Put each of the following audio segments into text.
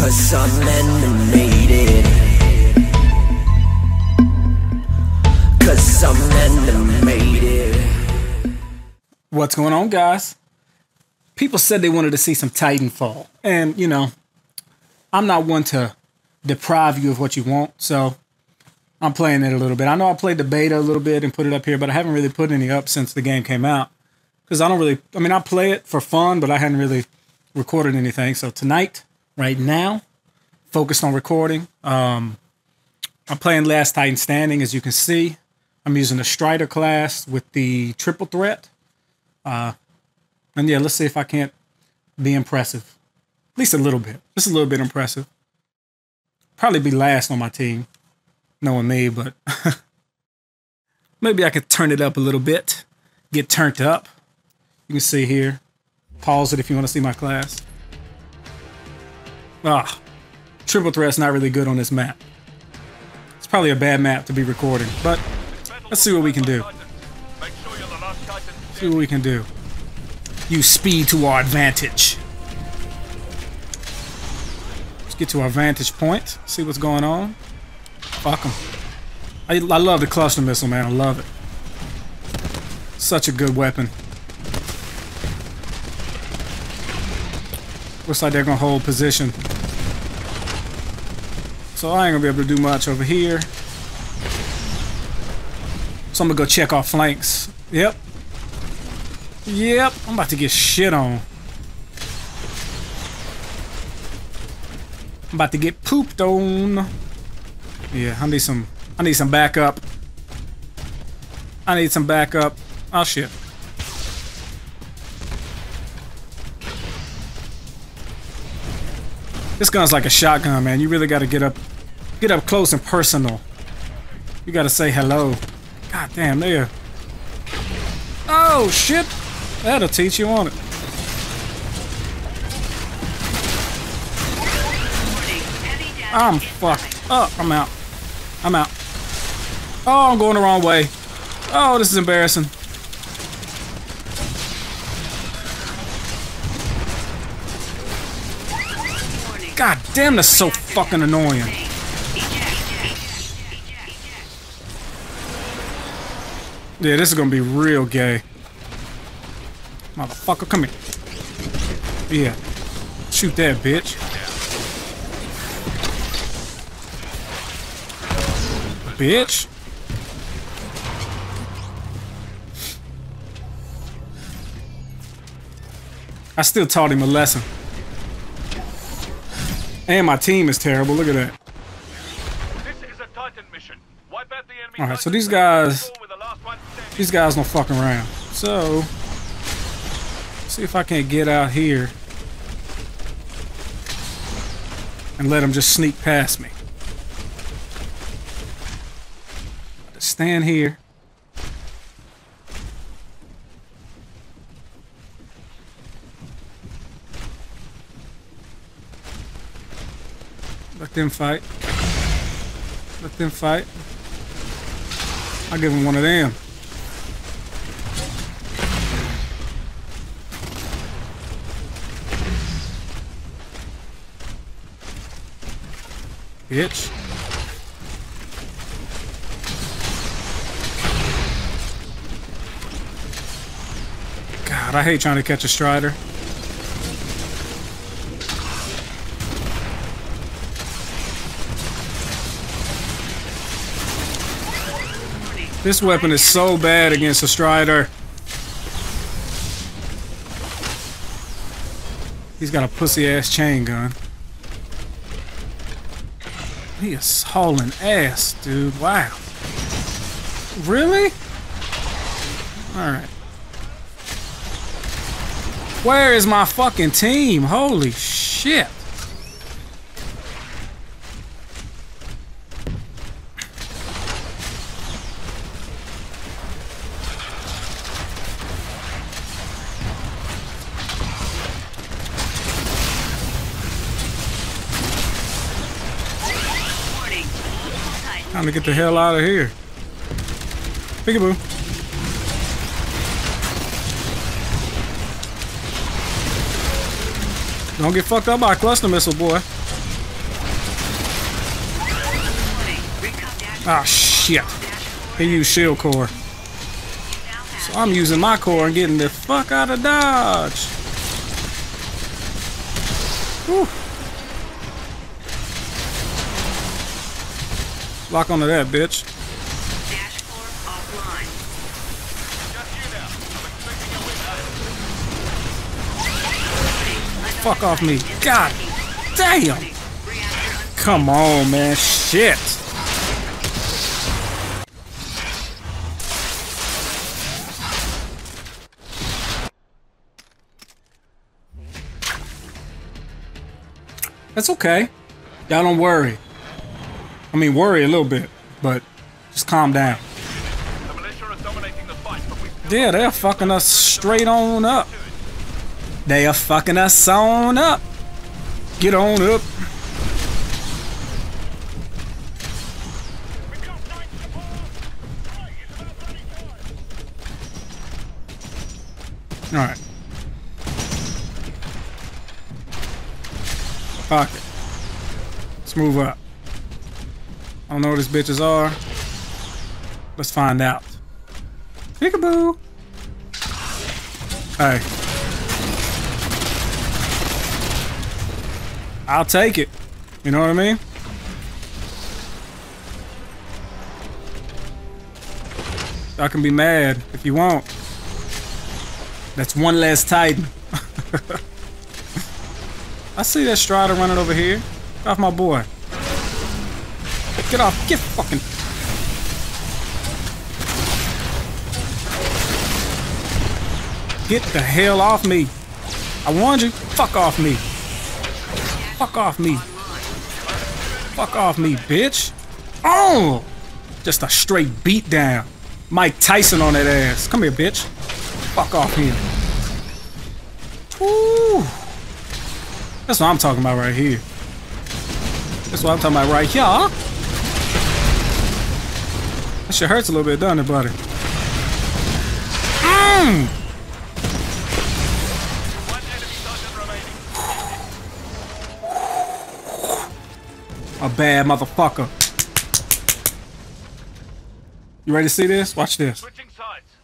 'Cause I'm animated. 'Cause I'm animated. What's going on, guys? People said they wanted to see some Titanfall. And, you know, I'm not one to deprive you of what you want, so I'm playing it a little bit. I know I played the beta a little bit and put it up here, but I haven't really put any up since the game came out. Because I don't really... I mean, I play it for fun, but I hadn't really recorded anything. So tonight, right now, focused on recording. I'm playing Last Titan Standing, as you can see. I'm using the Strider class with the triple threat. And yeah, let's see if I can't be impressive. At least a little bit. Just a little bit impressive. Probably be last on my team, knowing me, but maybe I could turn it up a little bit. Get turned up. You can see here. Pause it if you want to see my class. Ah, triple threat's not really good on this map. It's probably a bad map to be recording, but let's see what we can do. See what we can do. Use speed to our advantage. Let's get to our vantage point. See what's going on. Fuck 'em. I love the cluster missile, man. I love it. Such a good weapon. Looks like they're gonna hold position. So I ain't gonna be able to do much over here. So I'm gonna go check our flanks. Yep. Yep. I'm about to get shit on. I'm about to get pooped on. Yeah, I need some backup. I need some backup. Oh shit. This gun's like a shotgun, man. You really gotta get up close and personal. You gotta say hello. God damn, there. Oh shit! That'll teach you, won't it? I'm fucked up. I'm out. I'm out. Oh, I'm going the wrong way. Oh, this is embarrassing. God damn, that's so fucking annoying. Yeah, this is gonna be real gay. Motherfucker, come here. Yeah. Shoot that, bitch. Bitch. I still taught him a lesson. And my team is terrible. Look at that. This is a Titan mission. Wipe out the enemy. All right, so these guys don't fuck around. So, let's see if I can't get out here and let them just sneak past me. Just stand here. Let them fight. Let them fight. I'll give them one of them. Bitch. God, I hate trying to catch a Strider. This weapon is so bad against a Strider. He's got a pussy-ass chain gun. He is hauling ass, dude. Wow. Really? Alright. Where is my fucking team? Holy shit. Time to get the hell out of here. Peekaboo. Don't get fucked up by a cluster missile, boy. Ah, shit. He used shield core. So I'm using my core and getting the fuck out of dodge. Whew. Lock onto that, bitch. Fuck off me. God damn. Come on, man. Shit. That's okay. Y'all don't worry. I mean, worry a little bit, but just calm down. The militia are dominating the fight, but we yeah, they're fucking us straight on up. They are fucking us on up. Get on up. All right. Fuck it. Let's move up. I don't know where these bitches are. Let's find out. Peekaboo. Hey. I'll take it. You know what I mean? Y'all can be mad if you want. That's one less Titan. I see that Strider running over here. Get off my boy. Get off. Get fucking. Get the hell off me. I warned you. Fuck off me. Fuck off me. Fuck off me, bitch. Oh! Just a straight beat down. Mike Tyson on that ass. Come here, bitch. Fuck off here. Ooh. That's what I'm talking about right here. That's what I'm talking about right here. That shit hurts a little bit, doesn't it, buddy? Mm. A bad motherfucker. You ready to see this? Watch this.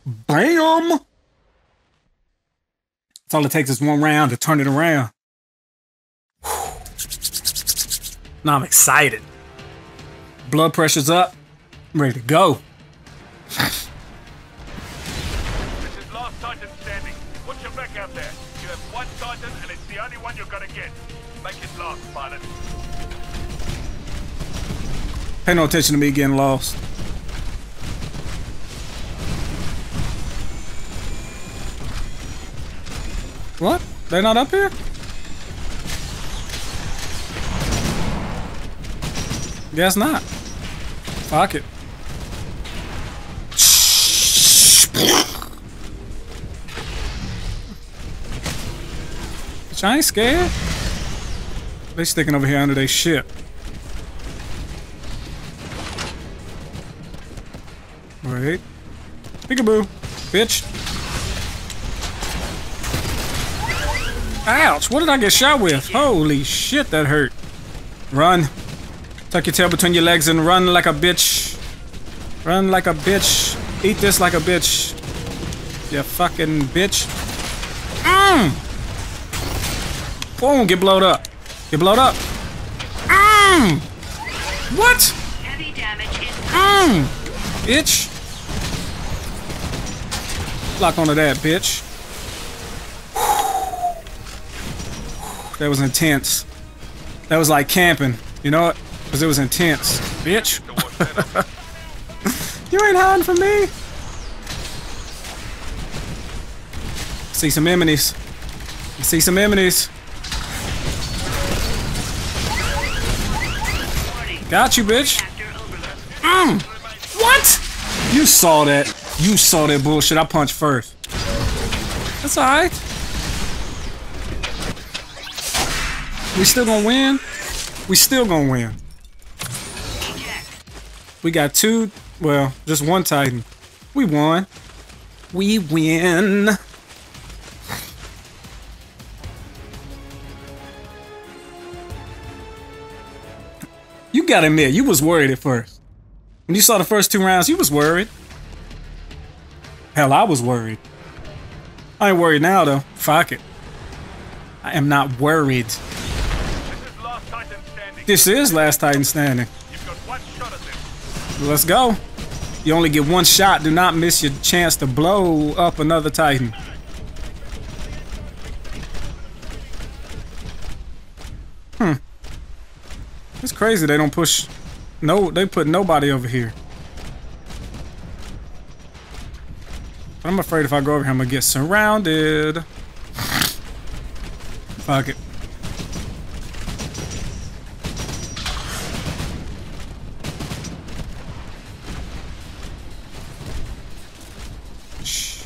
Bam! That's all it takes is one round to turn it around. Now I'm excited. Blood pressure's up. I'm ready to go. This is Last Titan Standing. Put your back out there. You have one Titan and it's the only one you're gonna get. Make it last, pilot. Pay no attention to me getting lost. What? They're not up here? Guess not. Fuck it. Bitch, I ain't scared. They sticking over here under their shit. Wait. Peekaboo, bitch. Ouch, what did I get shot with? Holy shit, that hurt. Run. Tuck your tail between your legs and run like a bitch. Run like a bitch. Eat this like a bitch. You fucking bitch. Mmm! Boom, get blowed up. Get blowed up. Mmm! What? Heavy damage in mmm! Bitch. Lock onto that, bitch. That was intense. That was like camping. You know what? Because it was intense. Bitch. You ain't hiding from me. See some enemies. I see some enemies. Got you, bitch. Mm. What? You saw that. You saw that bullshit. I punched first. That's alright. We still gonna win? We still gonna win. We got two, well, just one Titan. We won. We win. You gotta admit, you was worried at first. When you saw the first two rounds, you was worried. Hell, I was worried. I ain't worried now, though. Fuck it. I am not worried. This is Last Titan Standing. You've got one shot at this. Let's go. You only get one shot. Do not miss your chance to blow up another Titan. It's crazy they don't push. No, they put nobody over here. But I'm afraid if I go over here, I'm gonna get surrounded. Fuck it. Shh.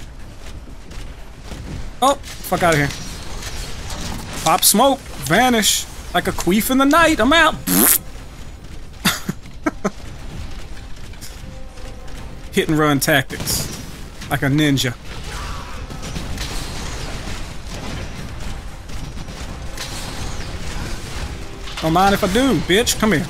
Oh, fuck out of here. Pop smoke, vanish. Like a queef in the night, I'm out. Hit and run tactics. Like a ninja. Don't mind if I do, bitch. Come here.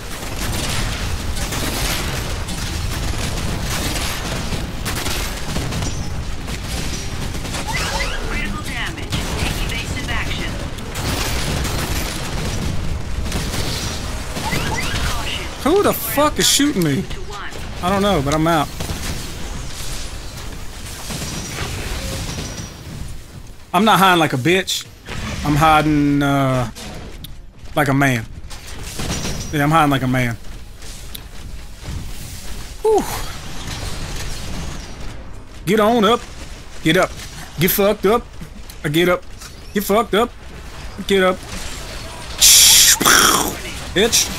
Who the fuck is shooting me? I don't know, but I'm out. I'm not hiding like a bitch. I'm hiding like a man. Yeah, I'm hiding like a man. Whew. Get on up. Get up. Get fucked up. I get up. Get fucked up. Get up. Bitch.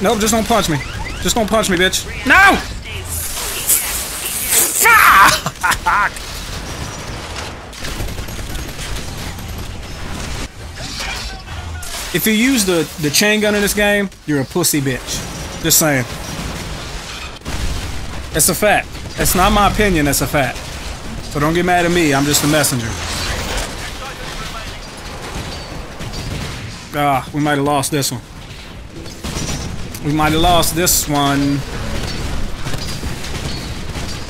Nope, just don't punch me. Just don't punch me, bitch. No! Fuck! If you use the chain gun in this game, you're a pussy bitch. Just saying. That's a fact. That's not my opinion, that's a fact. So don't get mad at me, I'm just a messenger. Ah, we might have lost this one. We might have lost this one.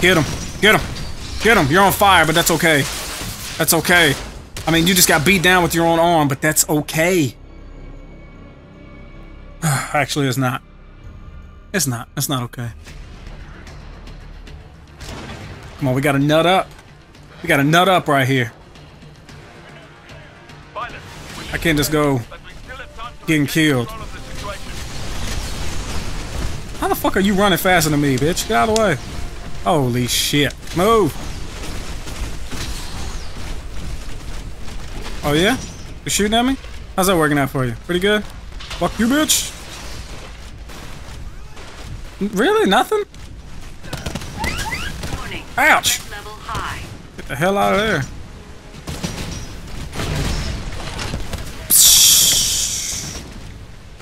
Get him. Get him. Get him. You're on fire, but that's okay. That's okay. I mean, you just got beat down with your own arm, but that's okay. Actually, it's not. It's not. It's not okay. Come on, we gotta nut up. We gotta nut up right here. I can't just go getting killed. How the fuck are you running faster than me, bitch? Get out of the way. Holy shit. Move. Oh, yeah? You're shooting at me? How's that working out for you? Pretty good? Fuck you, bitch. Really? Nothing? Ouch. Get the hell out of there.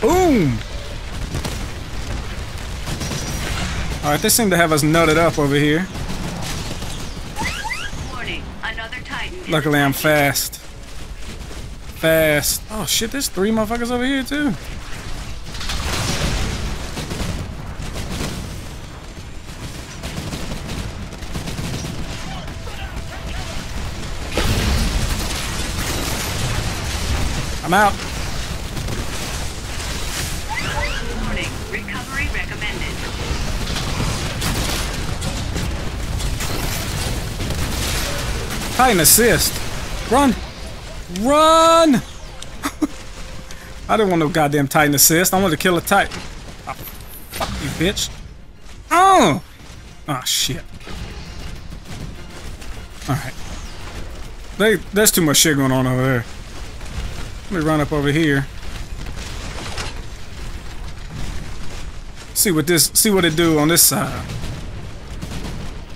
Boom. Alright, they seem to have us nutted up over here. Warning, another Titan. Luckily, I'm fast. Fast. Oh shit, there's three motherfuckers over here too. I'm out. Warning, recovery recommended. Titan assist. Run. Run! I didn't want no goddamn Titan assist. I wanted to kill a Titan. Oh, fuck you, bitch. Oh! Oh, shit. Alright. There's too much shit going on over there. Let me run up over here. See what it do on this side.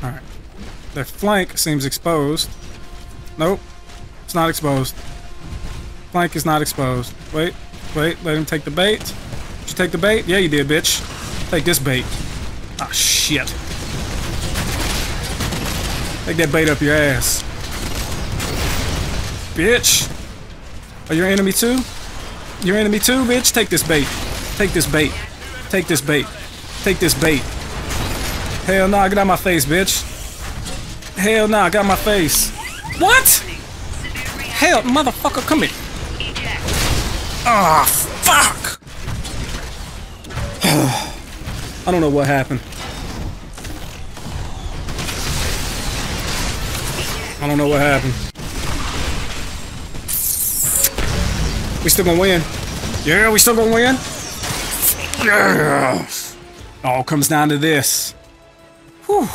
Alright. Their flank seems exposed. Nope, it's not exposed. Flank is not exposed. Wait, wait, let him take the bait. Did you take the bait? Yeah, you did, bitch. Take this bait. Ah, shit. Take that bait up your ass. Bitch. Are you an enemy too? You're an enemy too, bitch? Take this bait. Take this bait. Take this bait. Take this bait. Hell nah, get out my face, bitch. Hell nah, got my face. What? Hell, motherfucker, come here. Ah, fuck! I don't know what happened. I don't know what happened. We still gonna win. Yeah, we still gonna win. Yeah. All comes down to this. Whew.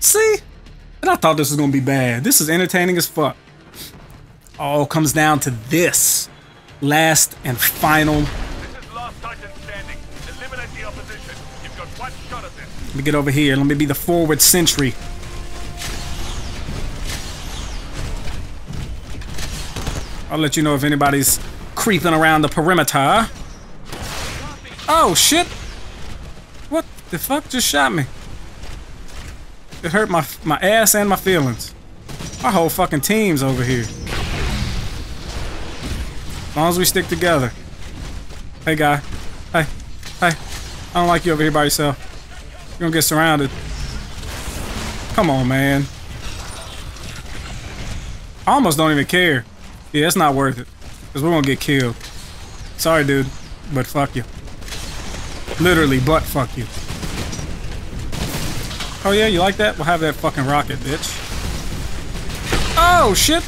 See? And I thought this was gonna be bad. This is entertaining as fuck. All comes down to this. Last and final. This is Last Titan Standing. Eliminate the opposition. You've got one shot at this. Let me get over here. Let me be the forward sentry. I'll let you know if anybody's creeping around the perimeter. Oh, shit. What the fuck just shot me? It hurt my ass and my feelings. My whole fucking team's over here. As long as we stick together. Hey, guy. Hey. Hey. I don't like you over here by yourself. You're gonna get surrounded. Come on, man. I almost don't even care. Yeah, it's not worth it, because we're going to get killed. Sorry, dude, but fuck you. Literally, but fuck you. Oh, yeah, you like that? We'll have that fucking rocket, bitch. Oh, shit.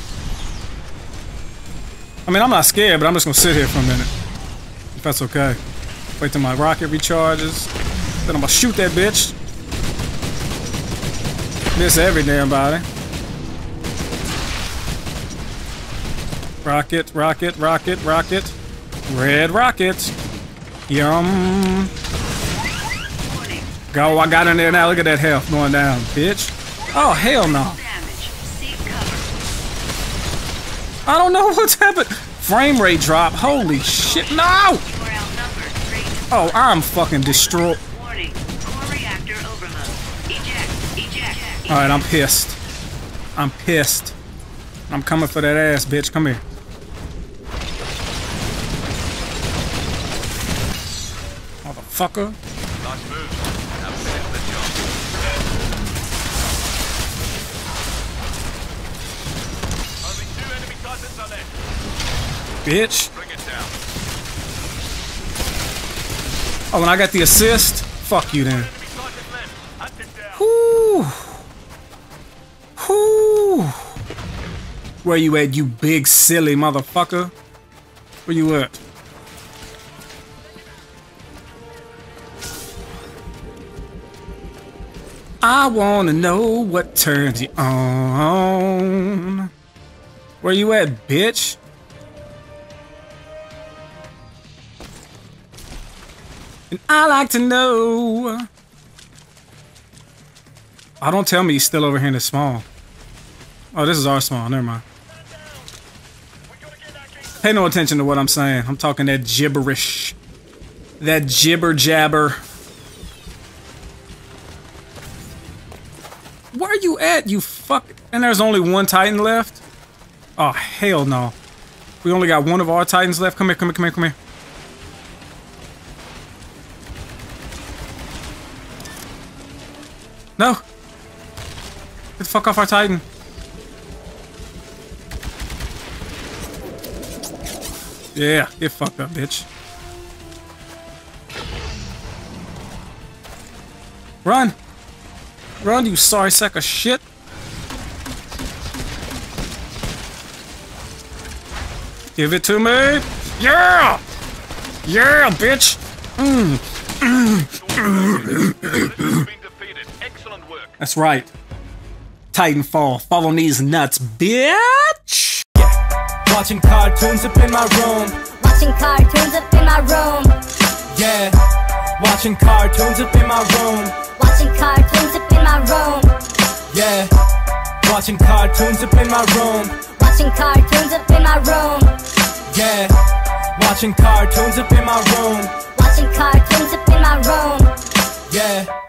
I mean, I'm not scared, but I'm just going to sit here for a minute. If that's okay. Wait till my rocket recharges. Then I'm going to shoot that bitch. Miss every damn body. Rocket, rocket, rocket, rocket. Red rocket. Yum. Go, I got in there now. Look at that health going down, bitch. Oh, hell no. I don't know what's happened. Frame rate drop. Holy shit. No! Oh, I'm fucking destroyed. Alright, I'm pissed. I'm pissed. I'm coming for that ass, bitch. Come here. Motherfucker. Nice move. Now finish the job. Only two enemy Titans are left. Bitch. Bring it down. Oh, and I got the assist? Fuck you then. Whoo. Whoo. Where you at, you big silly motherfucker? Where you at? I wanna know what turns you on. Where you at, bitch? And I like to know. Oh, don't tell me he's still over here in the small. Oh, this is our small. Never mind. Pay no attention to what I'm saying. I'm talking that gibberish. That gibber jabber. Where are you at, you fuck? And there's only one Titan left? Oh, hell no. We only got one of our Titans left. Come here, come here, come here, come here. No. Get the fuck off our Titan. Yeah, get fucked up, bitch. Run! Run, you sorry sack of shit! Give it to me! Yeah! Yeah, bitch! That's right. Titanfall, follow these nuts, bitch! Watching cartoons up in my room. Watching cartoons up in my room. Yeah. Watching cartoons up in my room. Watching cartoons up in my room. Yeah. Watching cartoons up in my room. Watching cartoons up in my room. Yeah. Watching cartoons up in my room. Watching cartoons up in my room. Yeah.